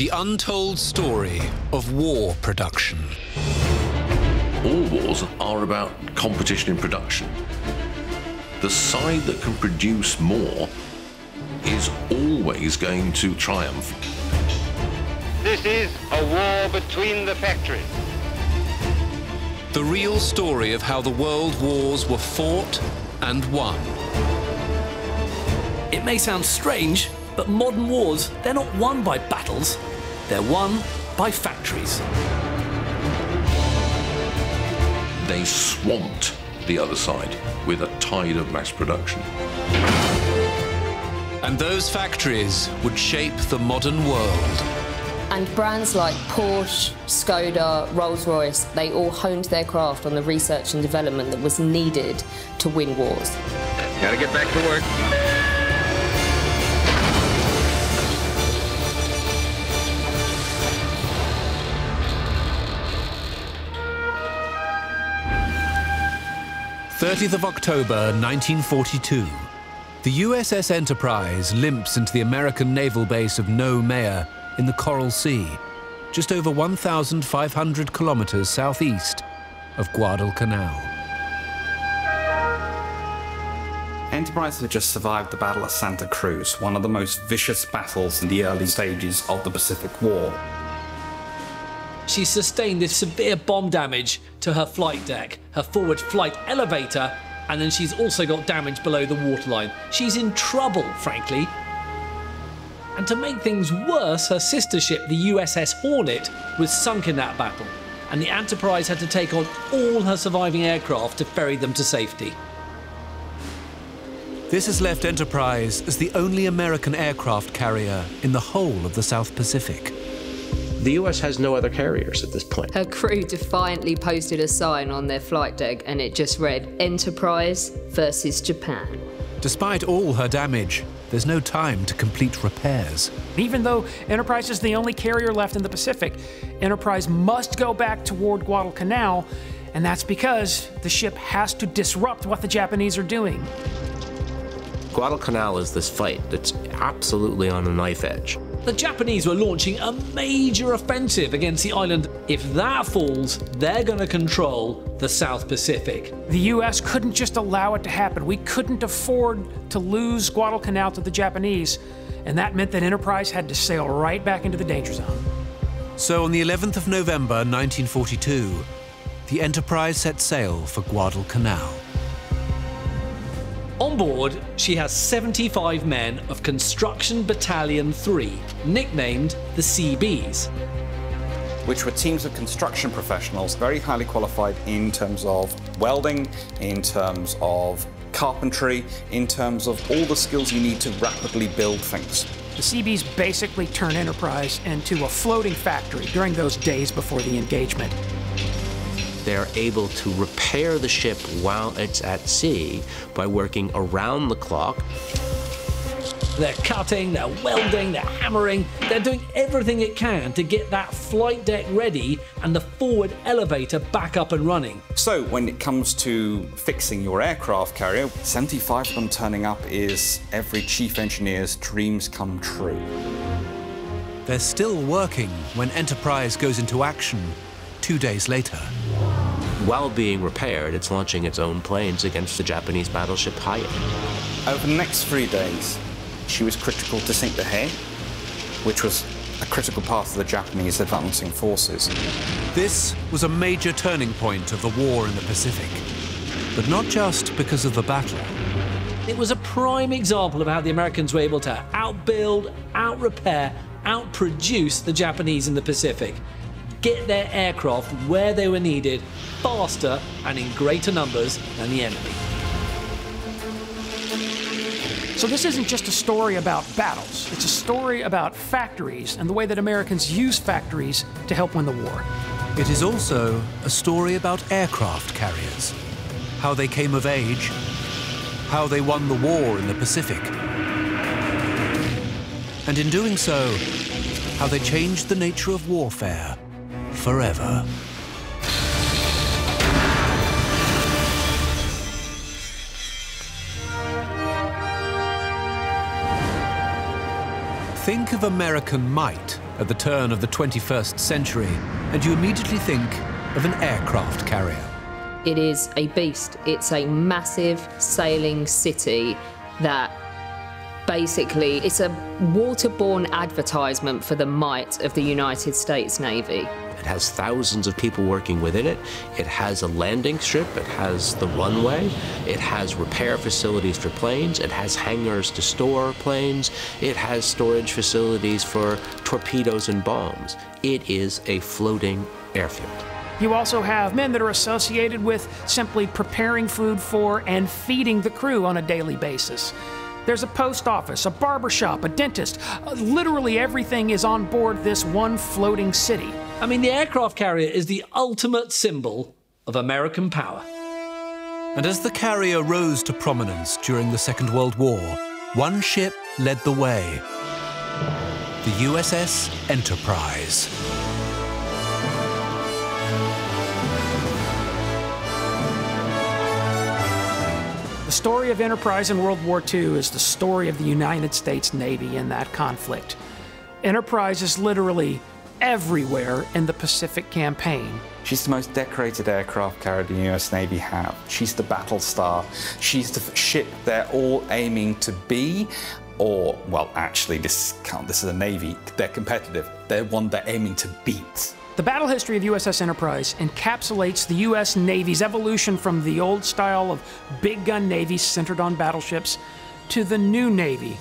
The untold story of war production. All wars are about competition in production. The side that can produce more is always going to triumph. This is a war between the factories. The real story of how the world wars were fought and won. It may sound strange, but modern wars, they're not won by battles, they're won by factories. They swamped the other side with a tide of mass production. And those factories would shape the modern world. And brands like Porsche, Skoda, Rolls-Royce, they all honed their craft on the research and development that was needed to win wars. Gotta get back to work. October 30, 1942. The USS Enterprise limps into the American naval base of No Mayor in the Coral Sea, just over 1,500 kilometers southeast of Guadalcanal. Enterprise had just survived the Battle of Santa Cruz, one of the most vicious battles in the early stages of the Pacific War. She sustained this severe bomb damage to her flight deck, her forward flight elevator, and then she's also got damage below the waterline. She's in trouble, frankly. And to make things worse, her sister ship, the USS Hornet, was sunk in that battle, and the Enterprise had to take on all her surviving aircraft to ferry them to safety. This has left Enterprise as the only American aircraft carrier in the whole of the South Pacific. The US has no other carriers at this point. Her crew defiantly posted a sign on their flight deck and it just read, Enterprise versus Japan. Despite all her damage, there's no time to complete repairs. Even though Enterprise is the only carrier left in the Pacific, Enterprise must go back toward Guadalcanal, and that's because the ship has to disrupt what the Japanese are doing. Guadalcanal is this fight that's absolutely on a knife edge. The Japanese were launching a major offensive against the island. If that falls, they're going to control the South Pacific. The US couldn't just allow it to happen. We couldn't afford to lose Guadalcanal to the Japanese, and that meant that Enterprise had to sail right back into the danger zone. So on the 11th of November 1942, the Enterprise set sail for Guadalcanal. On board, she has 75 men of Construction Battalion 3, nicknamed the CBs. Which were teams of construction professionals, very highly qualified in terms of welding, in terms of carpentry, in terms of all the skills you need to rapidly build things. The CBs basically turned Enterprise into a floating factory during those days before the engagement. They're able to repair the ship while it's at sea by working around the clock. They're cutting, they're welding, they're hammering, they're doing everything it can to get that flight deck ready and the forward elevator back up and running. So when it comes to fixing your aircraft carrier, 75 of them turning up is every chief engineer's dreams come true. They're still working when Enterprise goes into action 2 days later. While being repaired, it's launching its own planes against the Japanese battleship Hiei. Over the next 3 days, she was critical to sink the Hiei, which was a critical part of the Japanese advancing forces. This was a major turning point of the war in the Pacific, but not just because of the battle. It was a prime example of how the Americans were able to outbuild, outrepair, outproduce the Japanese in the Pacific. Get their aircraft where they were needed, faster and in greater numbers than the enemy. So this isn't just a story about battles. It's a story about factories and the way that Americans use factories to help win the war. It is also a story about aircraft carriers, how they came of age, how they won the war in the Pacific, and in doing so, how they changed the nature of warfare forever. Think of American might at the turn of the 21st century, and you immediately think of an aircraft carrier. It is a beast. It's a massive sailing city that basically, it's a waterborne advertisement for the might of the United States Navy. It has thousands of people working within it. It has a landing strip. It has the runway. It has repair facilities for planes. It has hangars to store planes. It has storage facilities for torpedoes and bombs. It is a floating airfield. You also have men that are associated with simply preparing food for and feeding the crew on a daily basis. There's a post office, a barber shop, a dentist. Literally everything is on board this one floating city. I mean, the aircraft carrier is the ultimate symbol of American power. And as the carrier rose to prominence during the Second World War, one ship led the way, the USS Enterprise. The story of Enterprise in World War II is the story of the United States Navy in that conflict. Enterprise is literally everywhere in the Pacific campaign. She's the most decorated aircraft carrier the US Navy have. She's the battle star. She's the ship they're all aiming to be, or, well, actually, this is a Navy. They're competitive. They're one they're aiming to beat. The battle history of USS Enterprise encapsulates the US Navy's evolution from the old style of big gun Navy centered on battleships to the new Navy,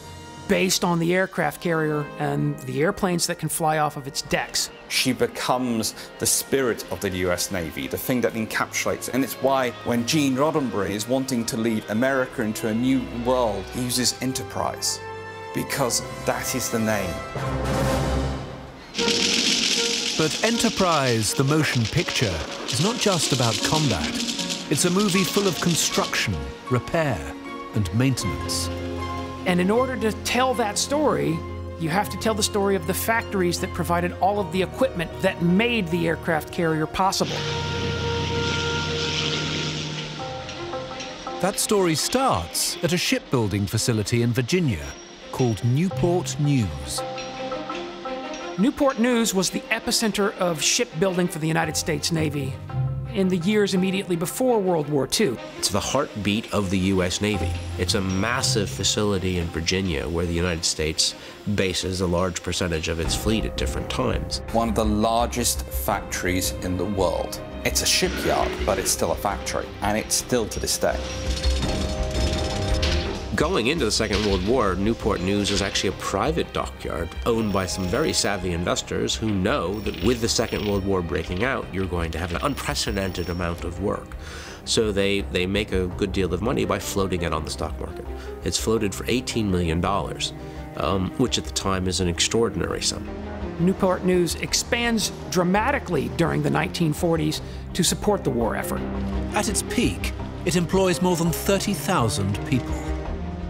based on the aircraft carrier and the airplanes that can fly off of its decks. She becomes the spirit of the US Navy, the thing that encapsulates it. And it's why when Gene Roddenberry is wanting to lead America into a new world, he uses Enterprise, because that is the name. But Enterprise, the motion picture, is not just about combat. It's a movie full of construction, repair, and maintenance. And in order to tell that story, you have to tell the story of the factories that provided all of the equipment that made the aircraft carrier possible. That story starts at a shipbuilding facility in Virginia called Newport News. Newport News was the epicenter of shipbuilding for the United States Navy in the years immediately before World War II. It's the heartbeat of the US Navy. It's a massive facility in Virginia where the United States bases a large percentage of its fleet at different times. One of the largest factories in the world. It's a shipyard, but it's still a factory, and it's still to this day. Going into the Second World War, Newport News is actually a private dockyard owned by some very savvy investors who know that with the Second World War breaking out, you're going to have an unprecedented amount of work. So they make a good deal of money by floating it on the stock market. It's floated for $18 million, which at the time is an extraordinary sum. Newport News expands dramatically during the 1940s to support the war effort. At its peak, it employs more than 30,000 people.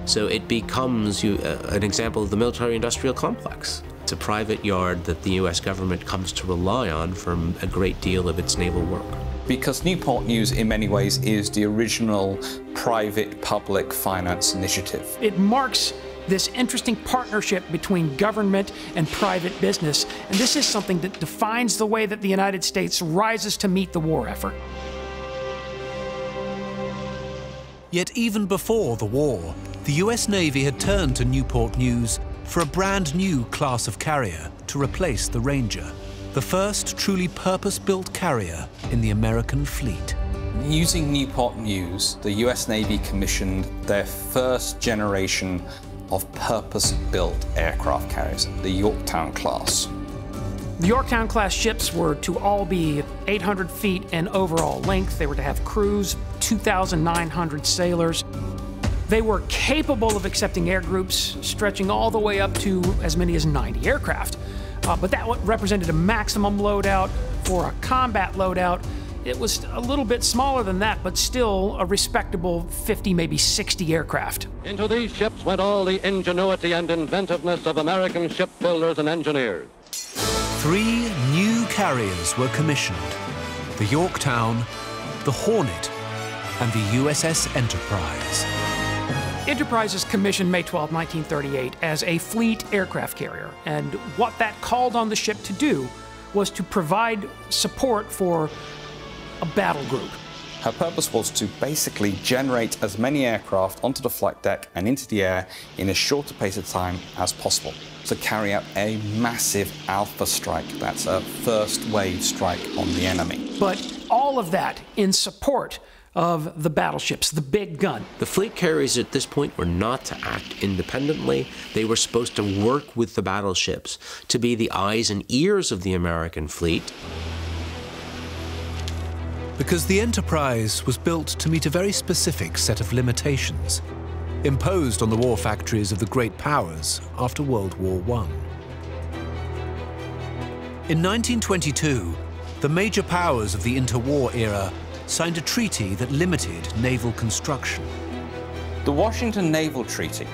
So it becomes an example of the military-industrial complex. It's a private yard that the US government comes to rely on for a great deal of its naval work. Because Newport News, in many ways, is the original private-public finance initiative. It marks this interesting partnership between government and private business, and this is something that defines the way that the United States rises to meet the war effort. Yet even before the war, the US Navy had turned to Newport News for a brand new class of carrier to replace the Ranger, the first truly purpose-built carrier in the American fleet. Using Newport News, the US Navy commissioned their first generation of purpose-built aircraft carriers, the Yorktown class. The Yorktown class ships were to all be 800 feet in overall length. They were to have crews, 2,900 sailors. They were capable of accepting air groups stretching all the way up to as many as 90 aircraft. But that represented a maximum loadout for a combat loadout. It was a little bit smaller than that, but still a respectable 50, maybe 60 aircraft. Into these ships went all the ingenuity and inventiveness of American shipbuilders and engineers. Three new carriers were commissioned, the Yorktown, the Hornet, and the USS Enterprise. Enterprise's commissioned May 12, 1938 as a fleet aircraft carrier, and what that called on the ship to do was to provide support for a battle group. Her purpose was to basically generate as many aircraft onto the flight deck and into the air in as short a pace of time as possible, to carry out a massive alpha strike. That's a first wave strike on the enemy. But all of that in support of the battleships, the big gun. The fleet carriers at this point were not to act independently. They were supposed to work with the battleships, to be the eyes and ears of the American fleet. Because the Enterprise was built to meet a very specific set of limitations imposed on the war factories of the great powers after World War I. In 1922, the major powers of the interwar era signed a treaty that limited naval construction. The Washington Naval Treaty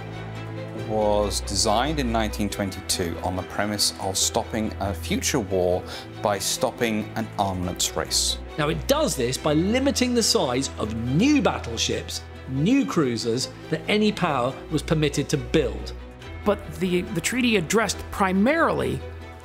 was designed in 1922 on the premise of stopping a future war by stopping an armaments race. Now, it does this by limiting the size of new battleships, new cruisers, that any power was permitted to build. But the treaty addressed primarily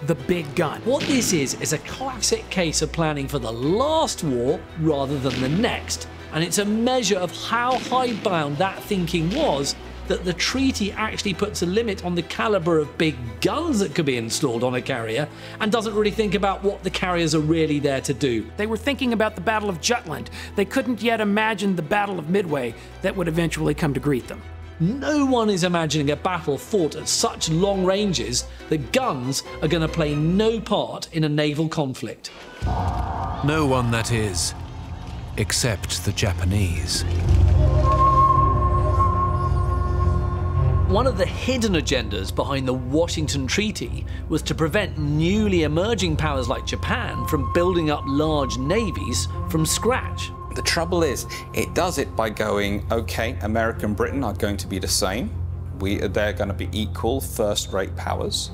the big gun. What this is a classic case of planning for the last war rather than the next. And it's a measure of how hidebound that thinking was, that the treaty actually puts a limit on the caliber of big guns that could be installed on a carrier and doesn't really think about what the carriers are really there to do. They were thinking about the Battle of Jutland. They couldn't yet imagine the Battle of Midway that would eventually come to greet them. No one is imagining a battle fought at such long ranges that guns are going to play no part in a naval conflict. No one, that is, except the Japanese. One of the hidden agendas behind the Washington Treaty was to prevent newly emerging powers like Japan from building up large navies from scratch. The trouble is, it does it by going, okay, America and Britain are going to be the same. They're going to be equal, first-rate powers.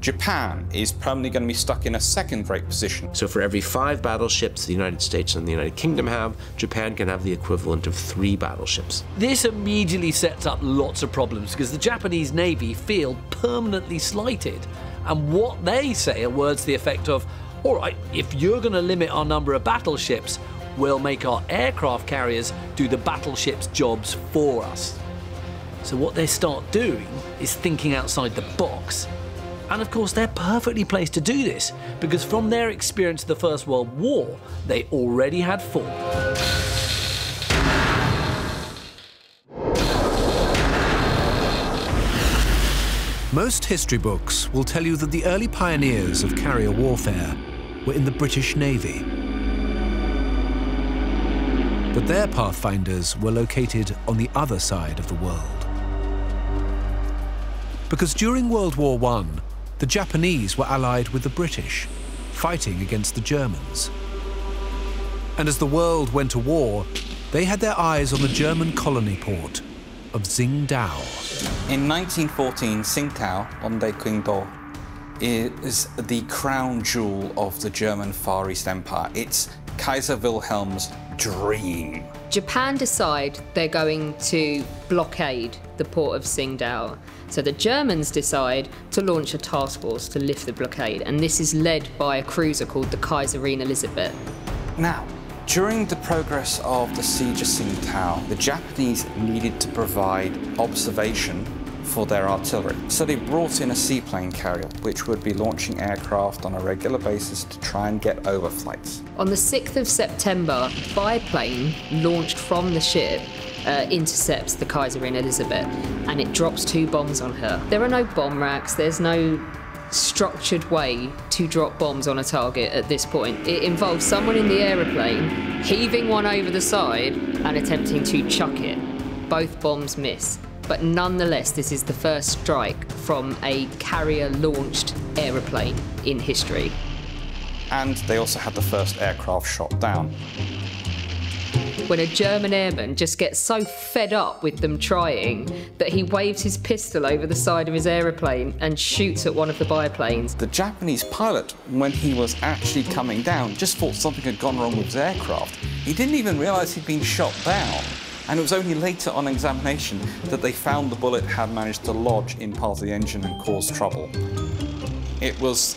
Japan is permanently going to be stuck in a second-rate position. So for every 5 battleships the United States and the United Kingdom have, Japan can have the equivalent of 3 battleships. This immediately sets up lots of problems because the Japanese Navy feel permanently slighted. And what they say are words to the effect of, all right, if you're going to limit our number of battleships, we'll make our aircraft carriers do the battleships' jobs for us. So what they start doing is thinking outside the box. And of course, they're perfectly placed to do this, because from their experience of the First World War, they already had 4. Most history books will tell you that the early pioneers of carrier warfare were in the British Navy. But their pathfinders were located on the other side of the world. Because during World War I, the Japanese were allied with the British, fighting against the Germans. And as the world went to war, they had their eyes on the German colony port of Tsingtao. In 1914, Tsingtao, Onde Qingdao, is the crown jewel of the German Far East Empire. It's Kaiser Wilhelm's dream. Japan decide they're going to blockade the port of Tsingtao. So the Germans decide to launch a task force to lift the blockade, and this is led by a cruiser called the Kaiserin Elisabeth. Now, during the progress of the siege of Tsingtao, the Japanese needed to provide observation for their artillery. So they brought in a seaplane carrier, which would be launching aircraft on a regular basis to try and get overflights. On the 6th of September, a biplane launched from the ship intercepts the Kaiserin Elisabeth, and it drops 2 bombs on her. There are no bomb racks, there's no structured way to drop bombs on a target at this point. It involves someone in the aeroplane heaving one over the side and attempting to chuck it. Both bombs miss, but nonetheless, this is the first strike from a carrier-launched aeroplane in history. And they also had the first aircraft shot down. When a German airman just gets so fed up with them trying that he waves his pistol over the side of his aeroplane and shoots at one of the biplanes. The Japanese pilot, when he was actually coming down, just thought something had gone wrong with his aircraft. He didn't even realise he'd been shot down. and it was only later on examination that they found the bullet had managed to lodge in part of the engine and cause trouble. It was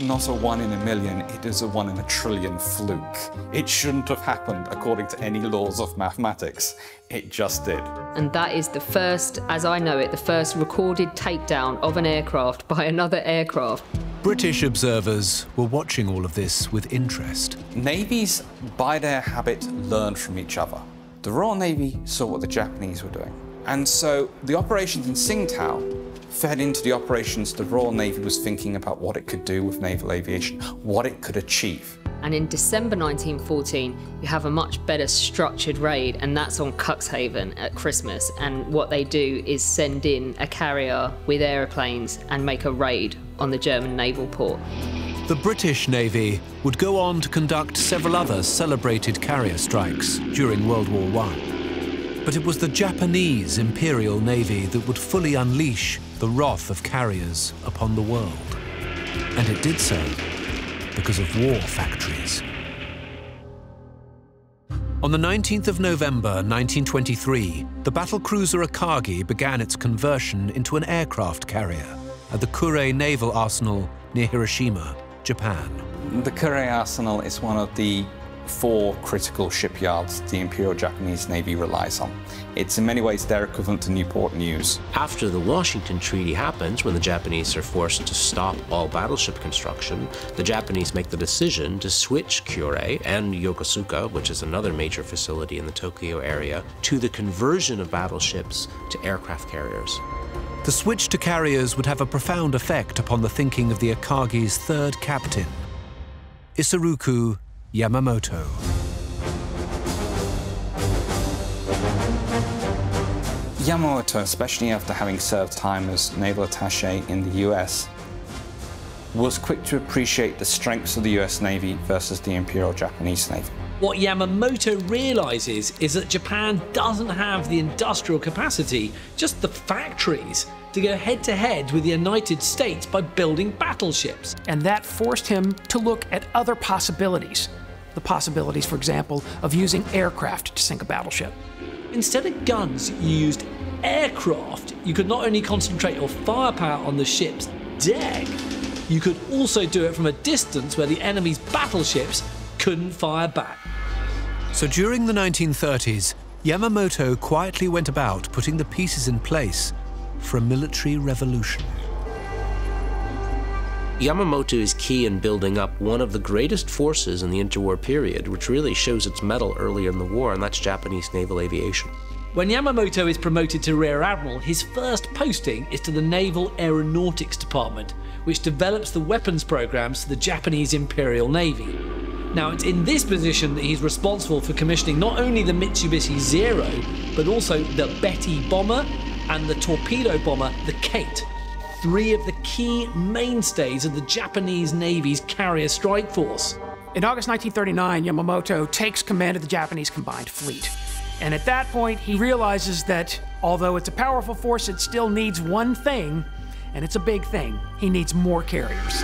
not a 1 in a million, it is a 1 in a trillion fluke. It shouldn't have happened according to any laws of mathematics. It just did. And that is the first, as I know it, the first recorded takedown of an aircraft by another aircraft. British observers were watching all of this with interest. Navies, by their habit, learn from each other. The Royal Navy saw what the Japanese were doing. And so the operations in Tsingtao fed into the operations the Royal Navy was thinking about what it could do with naval aviation, what it could achieve. And in December 1914, you have a much better structured raid, and that's on Cuxhaven at Christmas. And what they do is send in a carrier with aeroplanes and make a raid on the German naval port. The British Navy would go on to conduct several other celebrated carrier strikes during World War I. But it was the Japanese Imperial Navy that would fully unleash the wrath of carriers upon the world. And it did so because of war factories. On the 19th of November 1923, the battlecruiser Akagi began its conversion into an aircraft carrier at the Kure Naval Arsenal near Hiroshima, Japan. The Kure Arsenal is one of the 4 critical shipyards the Imperial Japanese Navy relies on. It's in many ways their equivalent to Newport News. After the Washington Treaty happens, when the Japanese are forced to stop all battleship construction, the Japanese make the decision to switch Kure and Yokosuka, which is another major facility in the Tokyo area, to the conversion of battleships to aircraft carriers. The switch to carriers would have a profound effect upon the thinking of the Akagi's third captain, Isoroku Yamamoto. Yamamoto, especially after having served time as naval attaché in the US, was quick to appreciate the strengths of the US Navy versus the Imperial Japanese Navy. What Yamamoto realizes is that Japan doesn't have the industrial capacity, just the factories, to go head-to-head with the United States by building battleships. And that forced him to look at other possibilities. The possibilities, for example, of using aircraft to sink a battleship. Instead of guns, you used aircraft. You could not only concentrate your firepower on the ship's deck, you could also do it from a distance where the enemy's battleships couldn't fire back. So during the 1930s, Yamamoto quietly went about putting the pieces in place for a military revolution. Yamamoto is key in building up one of the greatest forces in the interwar period, which really shows its mettle earlier in the war, and that's Japanese naval aviation. When Yamamoto is promoted to Rear Admiral, his first posting is to the Naval Aeronautics Department, which develops the weapons programs for the Japanese Imperial Navy. Now, it's in this position that he's responsible for commissioning not only the Mitsubishi Zero, but also the Betty bomber and the torpedo bomber, the Kate, 3 of the key mainstays of the Japanese Navy's carrier strike force. In August 1939, Yamamoto takes command of the Japanese Combined Fleet. And at that point, he realizes that although it's a powerful force, it still needs one thing, and it's a big thing. He needs more carriers.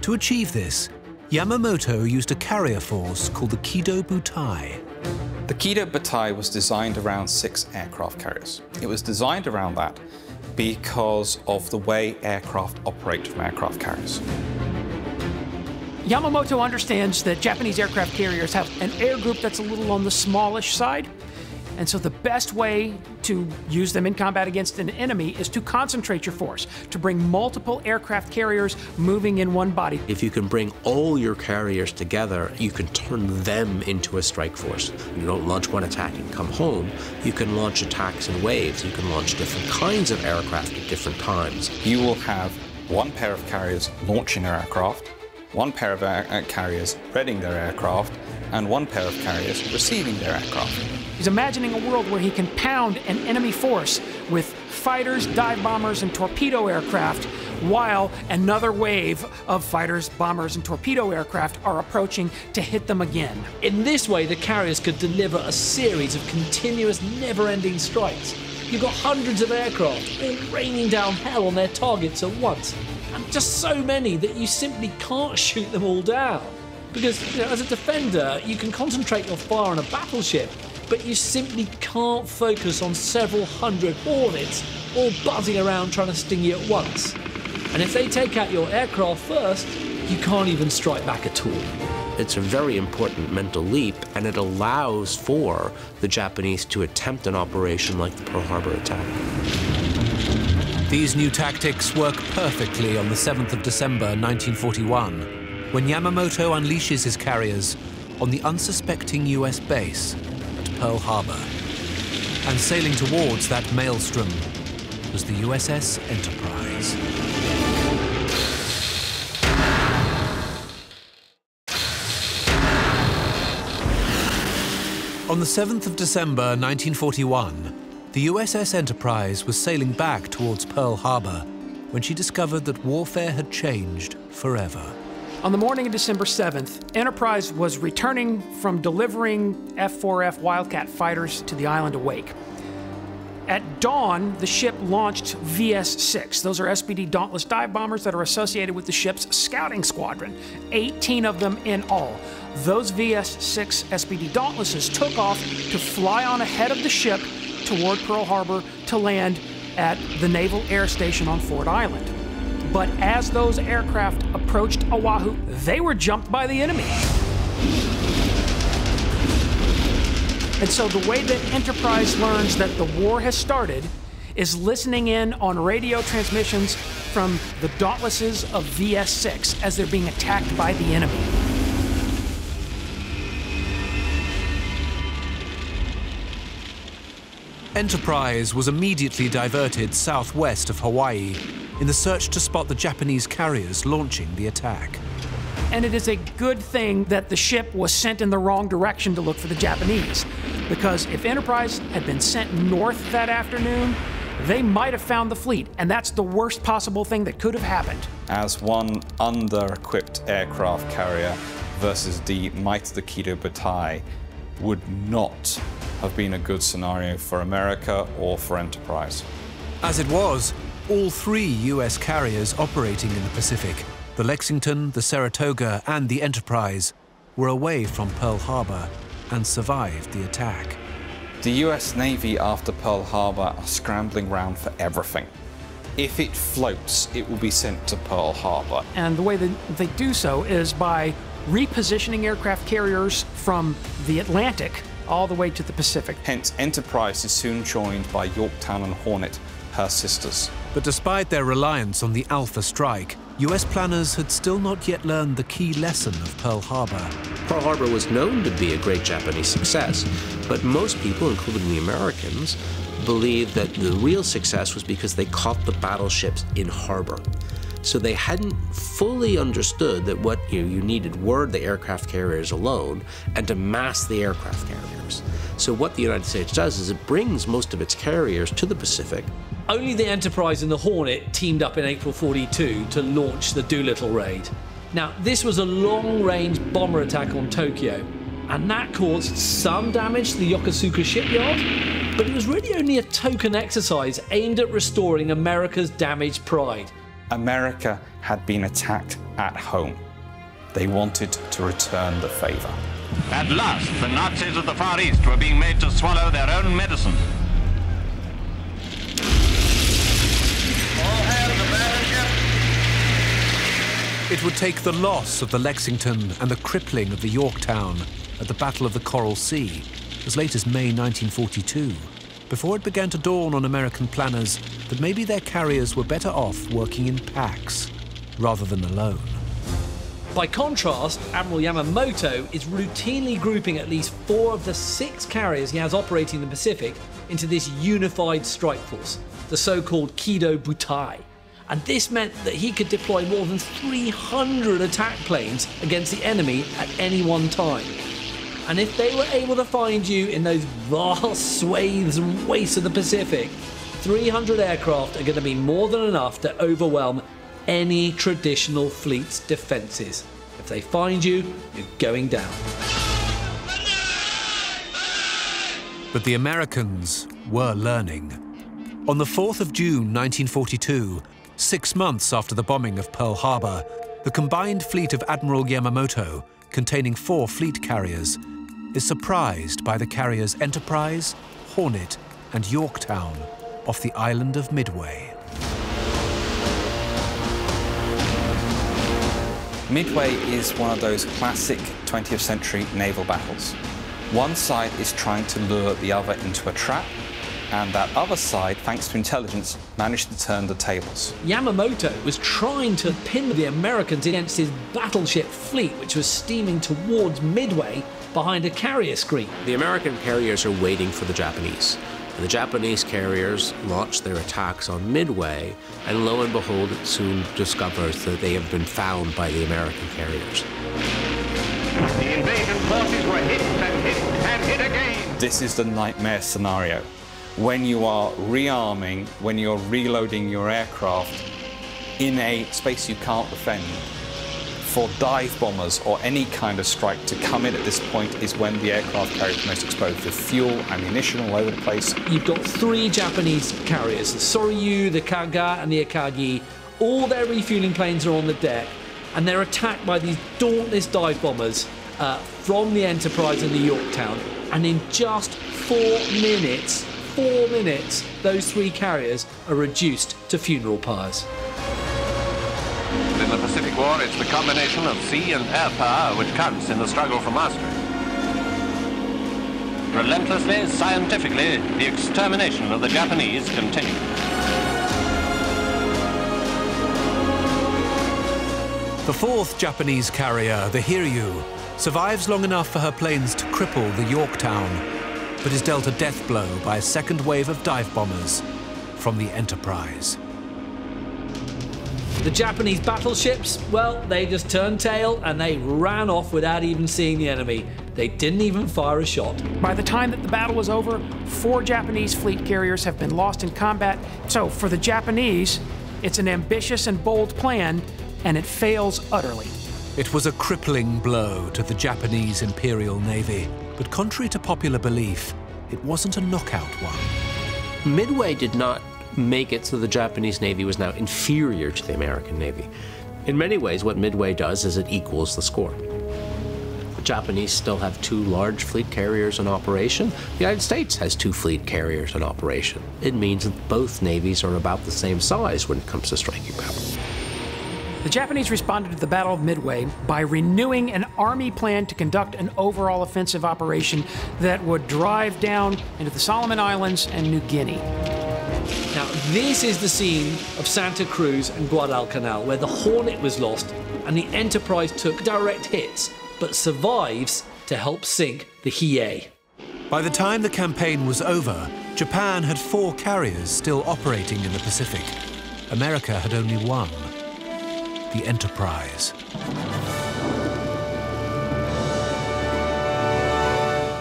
To achieve this, Yamamoto used a carrier force called the Kido Butai. The Kido Butai was designed around 6 aircraft carriers. It was designed around that because of the way aircraft operate from aircraft carriers. Yamamoto understands that Japanese aircraft carriers have an air group that's a little on the smallish side, and so the best way to use them in combat against an enemy is to concentrate your force, to bring multiple aircraft carriers moving in one body. If you can bring all your carriers together, you can turn them into a strike force. You don't launch one attack and come home. You can launch attacks in waves. You can launch different kinds of aircraft at different times. You will have one pair of carriers launching their aircraft, one pair of carriers readying their aircraft, and one pair of carriers receiving their aircraft. He's imagining a world where he can pound an enemy force with fighters, dive bombers, and torpedo aircraft, while another wave of fighters, bombers, and torpedo aircraft are approaching to hit them again. In this way, the carriers could deliver a series of continuous, never-ending strikes. You've got hundreds of aircraft all raining down hell on their targets at once, and just so many that you simply can't shoot them all down. Because, you know, as a defender, you can concentrate your fire on a battleship, but you simply can't focus on several hundred Hornets all buzzing around trying to sting you at once. And if they take out your aircraft first, you can't even strike back at all. It's a very important mental leap, and it allows for the Japanese to attempt an operation like the Pearl Harbor attack. These new tactics work perfectly on the 7th of December, 1941. When Yamamoto unleashes his carriers on the unsuspecting US base at Pearl Harbor. And sailing towards that maelstrom was the USS Enterprise. On the 7th of December, 1941, the USS Enterprise was sailing back towards Pearl Harbor when she discovered that warfare had changed forever. On the morning of December 7th, Enterprise was returning from delivering F-4F Wildcat fighters to the island of Wake. At dawn, the ship launched VS-6. Those are SBD Dauntless dive bombers that are associated with the ship's scouting squadron, 18 of them in all. Those VS-6 SBD Dauntlesses took off to fly on ahead of the ship toward Pearl Harbor to land at the Naval Air Station on Ford Island. But as those aircraft approached Oahu, they were jumped by the enemy. And so the way that Enterprise learns that the war has started is listening in on radio transmissions from the Dauntlesses of VS-6 as they're being attacked by the enemy. Enterprise was immediately diverted southwest of Hawaii in the search to spot the Japanese carriers launching the attack. And it is a good thing that the ship was sent in the wrong direction to look for the Japanese, because if Enterprise had been sent north that afternoon, they might have found the fleet, and that's the worst possible thing that could have happened. As one under-equipped aircraft carrier versus the might of the Kido Butai would not have been a good scenario for America or for Enterprise. As it was, all three US carriers operating in the Pacific, the Lexington, the Saratoga, and the Enterprise, were away from Pearl Harbor and survived the attack. The US Navy after Pearl Harbor are scrambling around for everything. If it floats, it will be sent to Pearl Harbor. And the way that they do so is by repositioning aircraft carriers from the Atlantic all the way to the Pacific. Hence, Enterprise is soon joined by Yorktown and Hornet, her sisters. But despite their reliance on the Alpha strike, US planners had still not yet learned the key lesson of Pearl Harbor. Pearl Harbor was known to be a great Japanese success, but most people, including the Americans, believed that the real success was because they caught the battleships in harbor. So they hadn't fully understood that what you needed were the aircraft carriers alone and to mass the aircraft carriers. So what the United States does is it brings most of its carriers to the Pacific. Only the Enterprise and the Hornet teamed up in April 42 to launch the Doolittle raid. Now, this was a long-range bomber attack on Tokyo, and that caused some damage to the Yokosuka shipyard, but it was really only a token exercise aimed at restoring America's damaged pride. America had been attacked at home. They wanted to return the favor. At last, the Nazis of the Far East were being made to swallow their own medicine. All hands, America! It would take the loss of the Lexington and the crippling of the Yorktown at the Battle of the Coral Sea as late as May 1942. Before it began to dawn on American planners that maybe their carriers were better off working in packs rather than alone. By contrast, Admiral Yamamoto is routinely grouping at least 4 of the 6 carriers he has operating in the Pacific into this unified strike force, the so-called Kido Butai. And this meant that he could deploy more than 300 attack planes against the enemy at any one time. And if they were able to find you in those vast swathes and wastes of the Pacific, 300 aircraft are going to be more than enough to overwhelm any traditional fleet's defenses. If they find you, you're going down. But the Americans were learning. On the 4th of June, 1942, 6 months after the bombing of Pearl Harbor, the combined fleet of Admiral Yamamoto containing 4 fleet carriers, is surprised by the carriers Enterprise, Hornet, and Yorktown off the island of Midway. Midway is one of those classic 20th century naval battles. One side is trying to lure the other into a trap, and that other side, thanks to intelligence, managed to turn the tables. Yamamoto was trying to pin the Americans against his battleship fleet, which was steaming towards Midway behind a carrier screen. The American carriers are waiting for the Japanese, and the Japanese carriers launch their attacks on Midway, and lo and behold, it soon discovers that they have been found by the American carriers. The invasion forces were hit and hit and hit again. This is the nightmare scenario. When you are rearming, when you're reloading your aircraft in a space you can't defend, for dive bombers or any kind of strike to come in at this point is when the aircraft carriers are most exposed to fuel, ammunition all over the place. You've got 3 Japanese carriers, the Soryu, the Kaga and the Akagi. All their refueling planes are on the deck and they're attacked by these dauntless dive bombers from the Enterprise and the Yorktown. And in just 4 minutes, those 3 carriers are reduced to funeral pyres. In the Pacific War, it's the combination of sea and air power which counts in the struggle for mastery. Relentlessly, scientifically, the extermination of the Japanese continued. The 4th Japanese carrier, the Hiryu, survives long enough for her planes to cripple the Yorktown, but is dealt a death blow by a 2nd wave of dive bombers from the Enterprise. The Japanese battleships, well, they just turned tail and they ran off without even seeing the enemy. They didn't even fire a shot. By the time that the battle was over, 4 Japanese fleet carriers have been lost in combat. So for the Japanese, it's an ambitious and bold plan, and it fails utterly. It was a crippling blow to the Japanese Imperial Navy. But contrary to popular belief, it wasn't a knockout one. Midway did not make it so the Japanese Navy was now inferior to the American Navy. In many ways, what Midway does is it equals the score. The Japanese still have 2 large fleet carriers in operation. The United States has 2 fleet carriers in operation. It means that both navies are about the same size when it comes to striking power. The Japanese responded to the Battle of Midway by renewing an army plan to conduct an overall offensive operation that would drive down into the Solomon Islands and New Guinea. Now, this is the scene of Santa Cruz and Guadalcanal, where the Hornet was lost and the Enterprise took direct hits, but survives to help sink the Hiei. By the time the campaign was over, Japan had 4 carriers still operating in the Pacific. America had only 1. The Enterprise.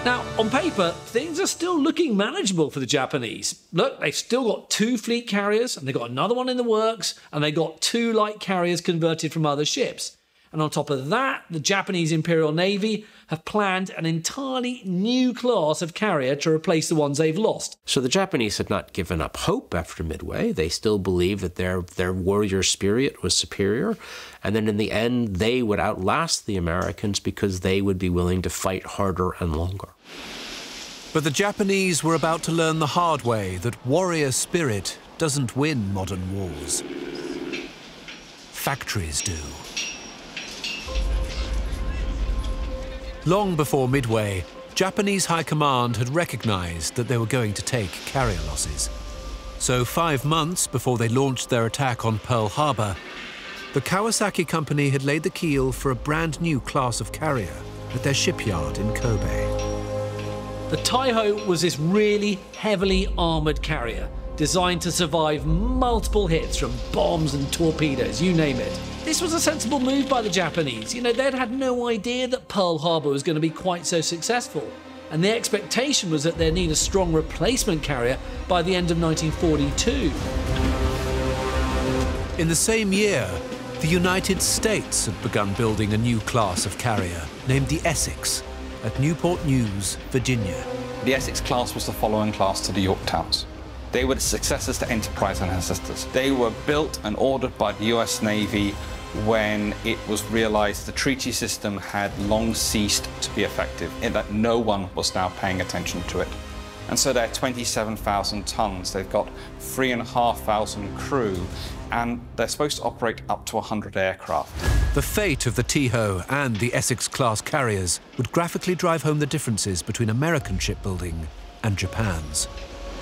Now, on paper, things are still looking manageable for the Japanese. Look, they've still got 2 fleet carriers, and they've got another one in the works, and they've got 2 light carriers converted from other ships. And on top of that, the Japanese Imperial Navy have planned an entirely new class of carrier to replace the ones they've lost. So the Japanese had not given up hope after Midway. They still believed that their warrior spirit was superior. And then in the end, they would outlast the Americans because they would be willing to fight harder and longer. But the Japanese were about to learn the hard way that warrior spirit doesn't win modern wars. Factories do. Long before Midway, Japanese High Command had recognized that they were going to take carrier losses. So 5 months before they launched their attack on Pearl Harbor, the Kawasaki Company had laid the keel for a brand new class of carrier at their shipyard in Kobe. The Taiho was this really heavily armored carrier, designed to survive multiple hits from bombs and torpedoes, you name it. This was a sensible move by the Japanese. You know, they'd had no idea that Pearl Harbor was going to be quite so successful. And the expectation was that they'd need a strong replacement carrier by the end of 1942. In the same year, the United States had begun building a new class of carrier named the Essex at Newport News, Virginia. The Essex class was the following class to the Yorktowns. They were the successors to Enterprise and her sisters. They were built and ordered by the US Navy when it was realized the treaty system had long ceased to be effective in that no one was now paying attention to it. And so they're 27,000 tons, they've got 3,500 crew, and they're supposed to operate up to 100 aircraft. The fate of the Taiho and the Essex class carriers would graphically drive home the differences between American shipbuilding and Japan's.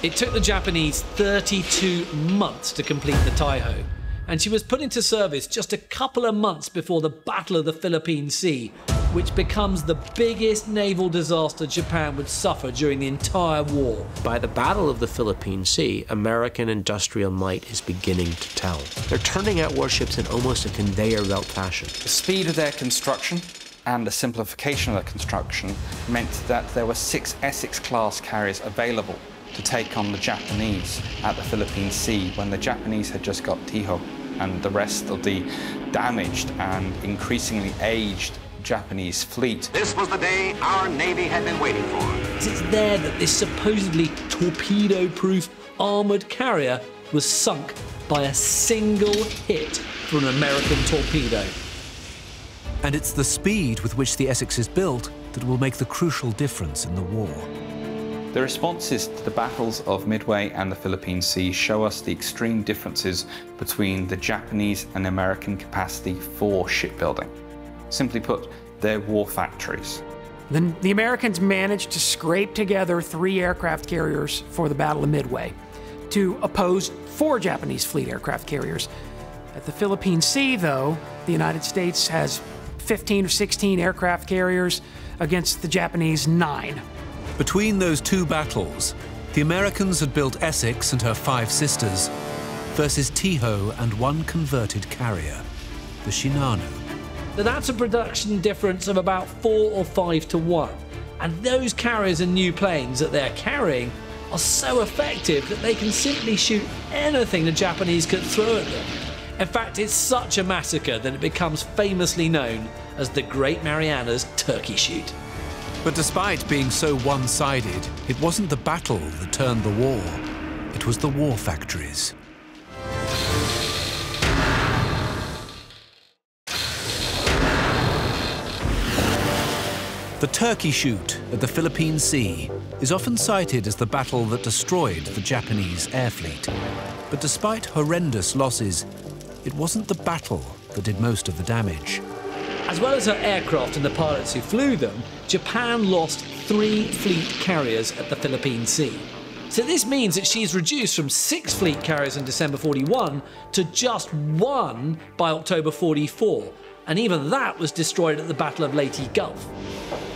It took the Japanese 32 months to complete the Taiho, and she was put into service just a couple of months before the Battle of the Philippine Sea, which becomes the biggest naval disaster Japan would suffer during the entire war. By the Battle of the Philippine Sea, American industrial might is beginning to tell. They're turning out warships in almost a conveyor belt fashion. The speed of their construction and the simplification of their construction meant that there were 6 Essex-class carriers available to take on the Japanese at the Philippine Sea when the Japanese had just got Taiho and the rest of the damaged and increasingly aged Japanese fleet. This was the day our Navy had been waiting for. It's there that this supposedly torpedo-proof armoured carrier was sunk by a single hit from an American torpedo. And it's the speed with which the Essex is built that will make the crucial difference in the war. The responses to the battles of Midway and the Philippine Sea show us the extreme differences between the Japanese and American capacity for shipbuilding. Simply put, they're war factories. Then the Americans managed to scrape together 3 aircraft carriers for the Battle of Midway to oppose 4 Japanese fleet aircraft carriers. At the Philippine Sea, though, the United States has 15 or 16 aircraft carriers against the Japanese 9. Between those 2 battles, the Americans had built Essex and her 5 sisters versus Taiho and 1 converted carrier, the Shinano. That's a production difference of about 4 or 5 to 1. And those carriers and new planes that they're carrying are so effective that they can simply shoot anything the Japanese could throw at them. In fact, it's such a massacre that it becomes famously known as the Great Marianas Turkey Shoot. But despite being so one-sided, it wasn't the battle that turned the war. It was the war factories. The Turkey Shoot at the Philippine Sea is often cited as the battle that destroyed the Japanese air fleet. But despite horrendous losses, it wasn't the battle that did most of the damage. As well as her aircraft and the pilots who flew them, Japan lost 3 fleet carriers at the Philippine Sea. So this means that she's reduced from 6 fleet carriers in December 41 to just 1 by October 44, and even that was destroyed at the Battle of Leyte Gulf.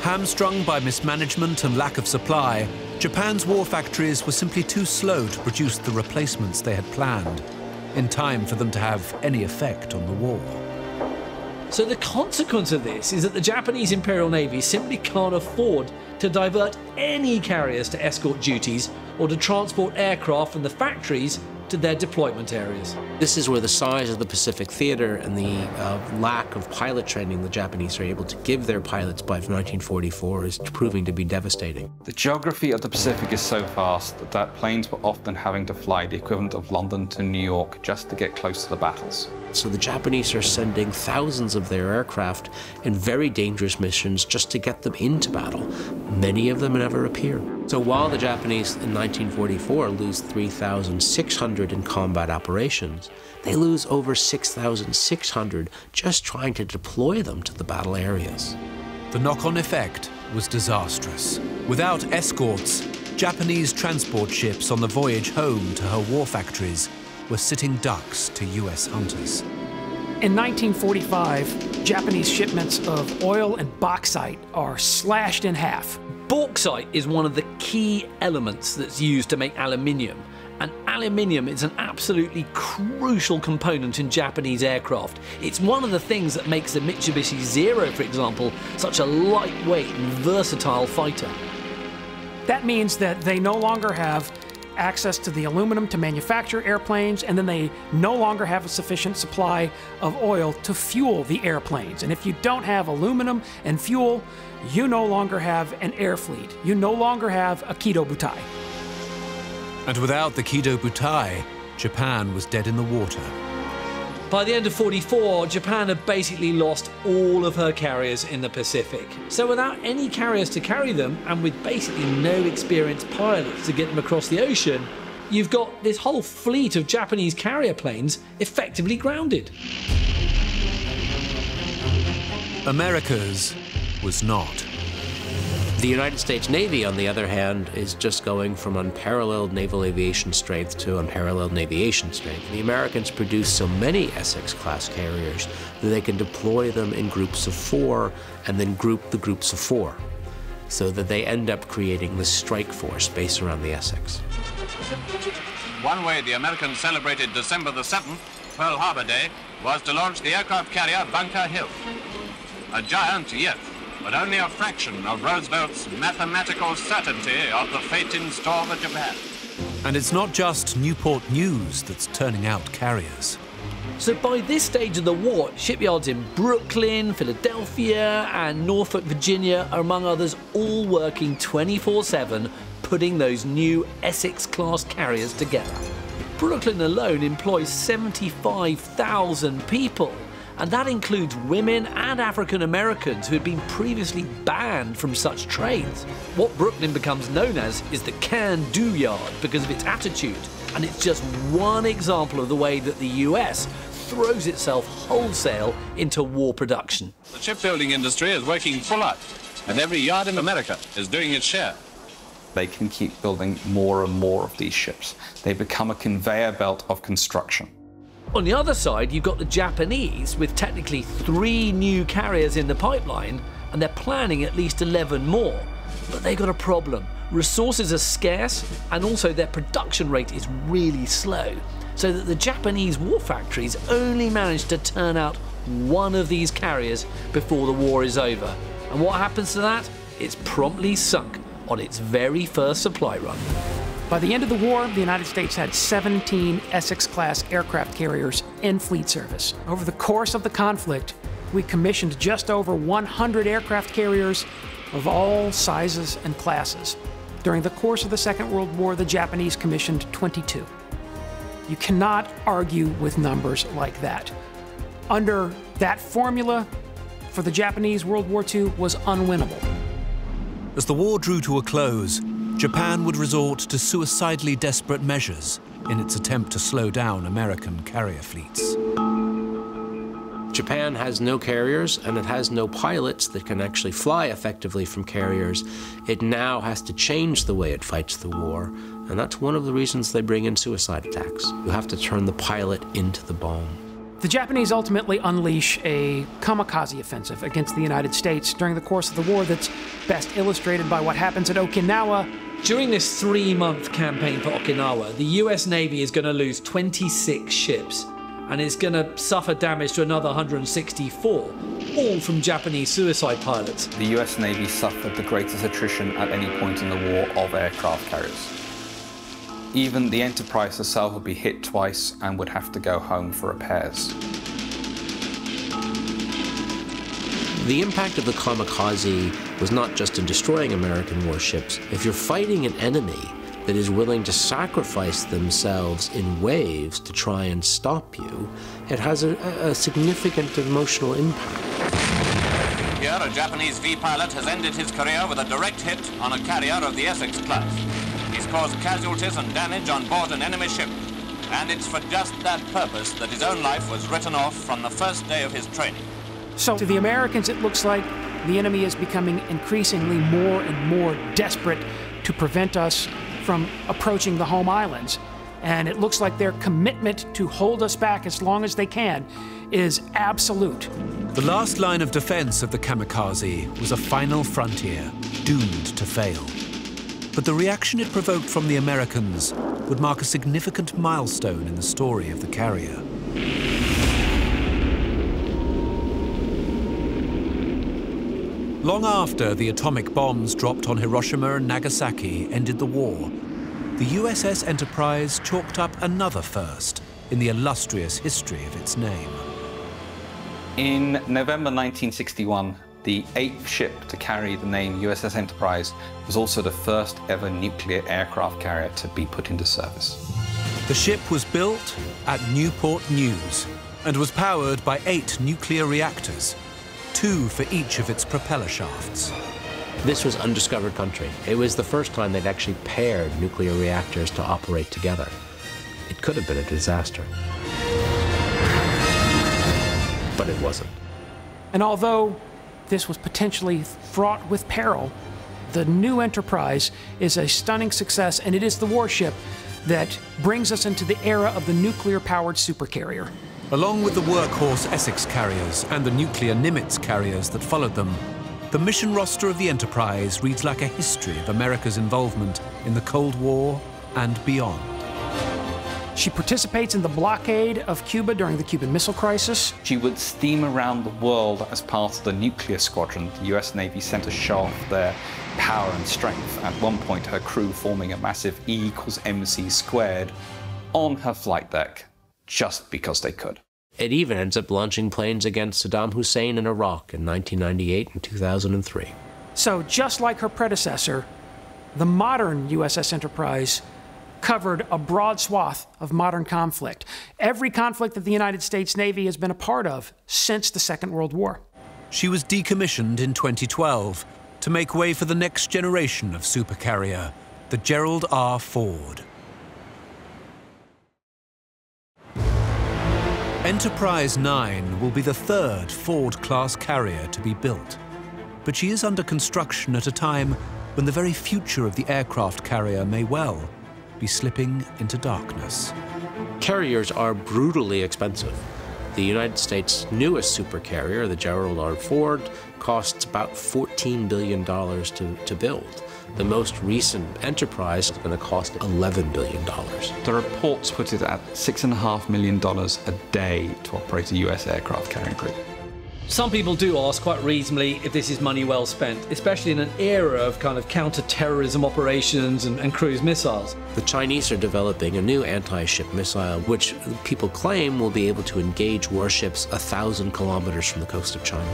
Hamstrung by mismanagement and lack of supply, Japan's war factories were simply too slow to produce the replacements they had planned in time for them to have any effect on the war. So the consequence of this is that the Japanese Imperial Navy simply can't afford to divert any carriers to escort duties or to transport aircraft from the factories to their deployment areas. This is where the size of the Pacific Theater and the lack of pilot training the Japanese are able to give their pilots by 1944 is proving to be devastating. The geography of the Pacific is so vast that planes were often having to fly the equivalent of London to New York just to get close to the battles. So the Japanese are sending thousands of their aircraft in very dangerous missions just to get them into battle. Many of them never appear. So while the Japanese in 1944 lose 3,600 in combat operations, they lose over 6,600 just trying to deploy them to the battle areas. The knock-on effect was disastrous. Without escorts, Japanese transport ships on the voyage home to her war factories were sitting ducks to US hunters. In 1945, Japanese shipments of oil and bauxite are slashed in half. Bauxite is one of the key elements that's used to make aluminium. And aluminium is an absolutely crucial component in Japanese aircraft. It's one of the things that makes the Mitsubishi Zero, for example, such a lightweight and versatile fighter. That means that they no longer have access to the aluminum to manufacture airplanes, and then they no longer have a sufficient supply of oil to fuel the airplanes. And if you don't have aluminum and fuel, you no longer have an air fleet. You no longer have a Kido Butai. And without the Kido Butai, Japan was dead in the water. By the end of 1944, Japan had basically lost all of her carriers in the Pacific. So without any carriers to carry them, and with basically no experienced pilots to get them across the ocean, you've got this whole fleet of Japanese carrier planes effectively grounded. America's was not. The United States Navy, on the other hand, is just going from unparalleled naval aviation strength to unparalleled navigation strength. The Americans produce so many Essex class carriers that they can deploy them in groups of four and then group the groups of four, so that they end up creating the strike force based around the Essex. One way the Americans celebrated December the 7th, Pearl Harbor Day, was to launch the aircraft carrier Bunker Hill, a giant yet, but only a fraction of Roosevelt's mathematical certainty of the fate in store for Japan. And it's not just Newport News that's turning out carriers. So by this stage of the war, shipyards in Brooklyn, Philadelphia, and Norfolk, Virginia, among others, all working 24/7, putting those new Essex-class carriers together. Brooklyn alone employs 75,000 people. And that includes women and African Americans who had been previously banned from such trades. What Brooklyn becomes known as is the can-do yard because of its attitude. And it's just one example of the way that the US throws itself wholesale into war production. The shipbuilding industry is working full out, and every yard in America is doing its share. They can keep building more and more of these ships. They become a conveyor belt of construction. On the other side, you've got the Japanese with technically 3 new carriers in the pipeline, and they're planning at least 11 more. But they've got a problem. Resources are scarce, and also their production rate is really slow, so that the Japanese war factories only manage to turn out 1 of these carriers before the war is over. And what happens to that? It's promptly sunk on its very first supply run. By the end of the war, the United States had 17 Essex-class aircraft carriers in fleet service. Over the course of the conflict, we commissioned just over 100 aircraft carriers of all sizes and classes. During the course of the Second World War, the Japanese commissioned 22. You cannot argue with numbers like that. Under that formula, for the Japanese, World War II was unwinnable. As the war drew to a close, Japan would resort to suicidally desperate measures in its attempt to slow down American carrier fleets. Japan has no carriers, and it has no pilots that can actually fly effectively from carriers. It now has to change the way it fights the war, and that's one of the reasons they bring in suicide attacks. You have to turn the pilot into the bomb. The Japanese ultimately unleash a kamikaze offensive against the United States during the course of the war that's best illustrated by what happens at Okinawa. During this 3-month campaign for Okinawa, the US Navy is going to lose 26 ships, and it's going to suffer damage to another 164, all from Japanese suicide pilots. The US Navy suffered the greatest attrition at any point in the war of aircraft carriers. Even the Enterprise herself would be hit twice and would have to go home for repairs. The impact of the kamikaze was not just in destroying American warships. If you're fighting an enemy that is willing to sacrifice themselves in waves to try and stop you, it has a significant emotional impact. Here, a Japanese V-pilot has ended his career with a direct hit on a carrier of the Essex class. He's caused casualties and damage on board an enemy ship, and it's for just that purpose that his own life was written off from the first day of his training. So to the Americans, it looks like the enemy is becoming increasingly more and more desperate to prevent us from approaching the home islands. And it looks like their commitment to hold us back as long as they can is absolute. The last line of defense of the kamikaze was a final frontier, doomed to fail. But the reaction it provoked from the Americans would mark a significant milestone in the story of the carrier. Long after the atomic bombs dropped on Hiroshima and Nagasaki ended the war, the USS Enterprise chalked up another first in the illustrious history of its name. In November 1961, the 8th ship to carry the name USS Enterprise was also the first ever nuclear aircraft carrier to be put into service. The ship was built at Newport News and was powered by 8 nuclear reactors, 2 for each of its propeller shafts. This was undiscovered country. It was the first time they'd actually paired nuclear reactors to operate together. It could have been a disaster, but it wasn't. And although this was potentially fraught with peril, the new Enterprise is a stunning success, and it is the warship that brings us into the era of the nuclear-powered supercarrier. Along with the workhorse Essex carriers and the nuclear Nimitz carriers that followed them, the mission roster of the Enterprise reads like a history of America's involvement in the Cold War and beyond. She participates in the blockade of Cuba during the Cuban Missile Crisis. She would steam around the world as part of the nuclear squadron. The US Navy sent a shot of their power and strength. At one point, her crew forming a massive E=mc² on her flight deck, just because they could. It even ends up launching planes against Saddam Hussein in Iraq in 1998 and 2003. So just like her predecessor, the modern USS Enterprise covered a broad swath of modern conflict. Every conflict that the United States Navy has been a part of since the Second World War. She was decommissioned in 2012 to make way for the next generation of supercarrier, the Gerald R. Ford. Enterprise 9 will be the third Ford-class carrier to be built, but she is under construction at a time when the very future of the aircraft carrier may well be slipping into darkness. Carriers are brutally expensive. The United States' newest supercarrier, the Gerald R. Ford, costs about $14 billion to build. The most recent Enterprise is going to cost $11 billion. The reports put it at $6.5 million a day to operate a US aircraft carrying crew. Some people do ask quite reasonably if this is money well spent, especially in an era of kind of counter-terrorism operations and cruise missiles. The Chinese are developing a new anti-ship missile, which people claim will be able to engage warships 1,000 kilometers from the coast of China.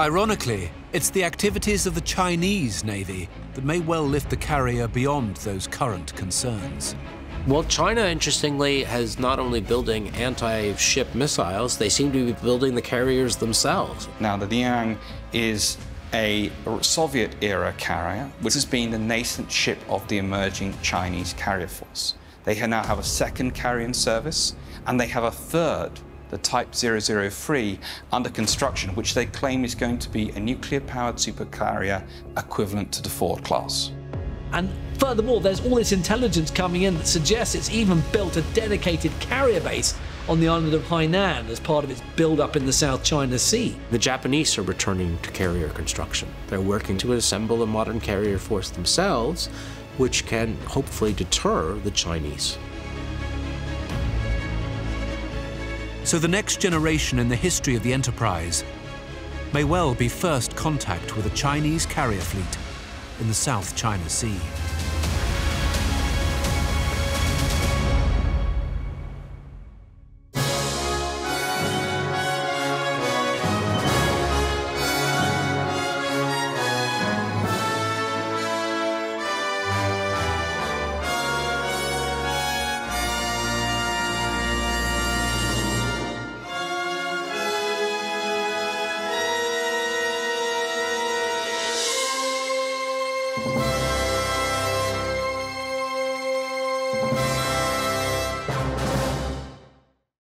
Ironically, it's the activities of the Chinese Navy that may well lift the carrier beyond those current concerns. Well, China, interestingly, has not only building anti-ship missiles, they seem to be building the carriers themselves. Now, the Liang is a Soviet-era carrier, which has been the nascent ship of the emerging Chinese carrier force. They now have a second carrier in service, and they have a third, the Type 003, under construction, which they claim is going to be a nuclear-powered supercarrier equivalent to the Ford class. And furthermore, there's all this intelligence coming in that suggests it's even built a dedicated carrier base on the island of Hainan as part of its build-up in the South China Sea. The Japanese are returning to carrier construction. They're working to assemble a modern carrier force themselves, which can hopefully deter the Chinese. So the next generation in the history of the Enterprise may well be first contact with a Chinese carrier fleet in the South China Sea.